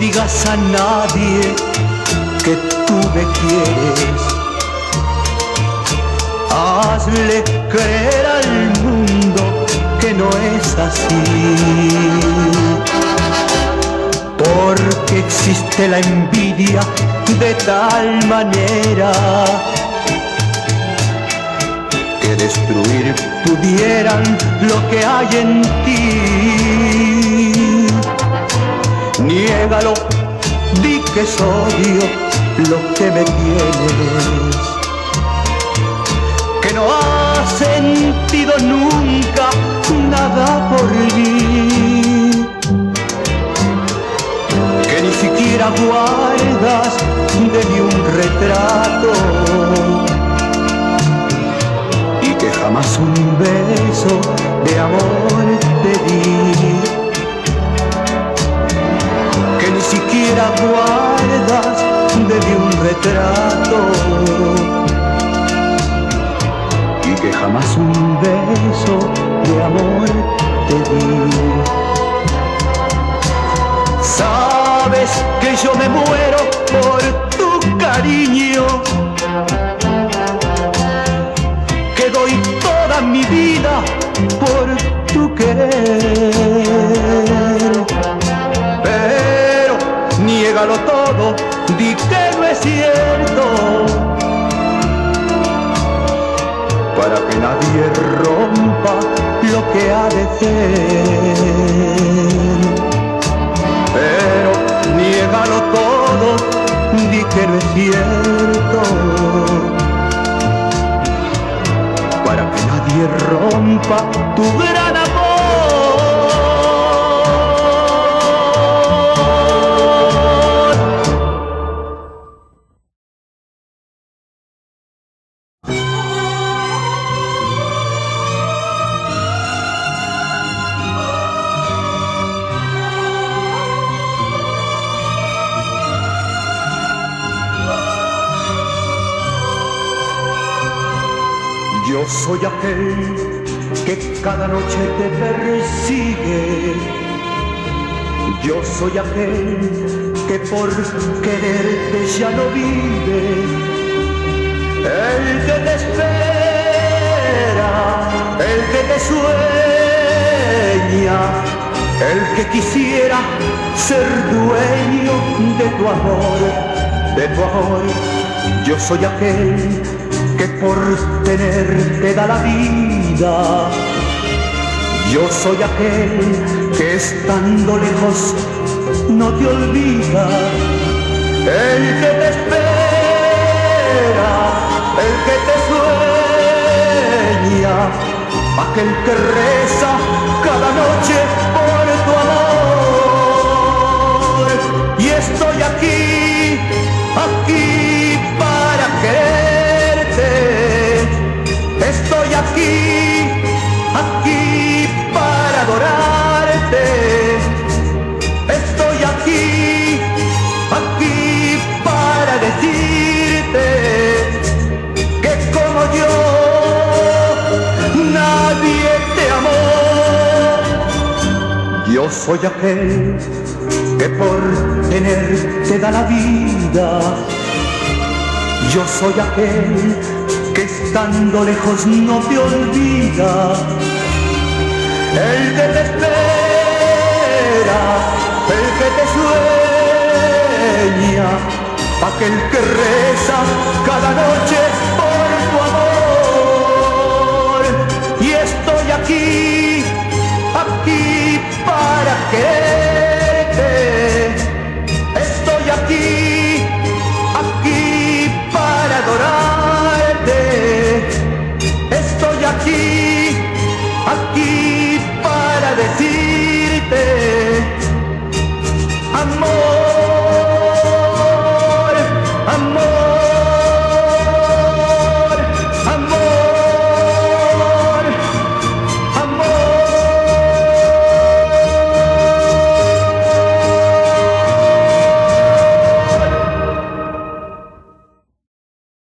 digas a nadie que tú me quieres. Hazle creer al mundo que no es así, porque existe la envidia de tal manera que destruir pudieran lo que hay en ti. Niégalo, di que es odio lo que me tienes, que no has sentido nunca nada por mí, que ni siquiera guardas de mí un retrato y que jamás un beso de amor te di, que ni siquiera guardas de mí un retrato y que jamás un beso de amor te di. Sabes que yo me muero por tu cariño, que doy toda mi vida por tu querer, pero niégalo todo, di que no es cierto, para que nadie rompa lo que ha de ser. Pero niégalo todo, di que no es cierto, para que nadie rompa tu gran amor. Yo soy aquel que cada noche te persigue, yo soy aquel que por quererte ya no vive, el que te espera, el que te sueña, el que quisiera ser dueño de tu amor, de tu amor. Yo soy aquel que por tenerte da la vida, yo soy aquel que estando lejos no te olvida, el que te espera, el que te sueña, aquel que reza cada noche por tu amor. Y estoy aquí, aquí para que estoy aquí, aquí para adorarte. Estoy aquí, aquí para decirte que como yo nadie te amó. Yo soy aquel que por tenerte da la vida, yo soy aquel que estando lejos no te olvida, el que te espera, el que te sueña, aquel que reza cada noche por tu amor. Y estoy aquí, aquí para quererte, estoy aquí, aquí para adorarte. Aquí, aquí.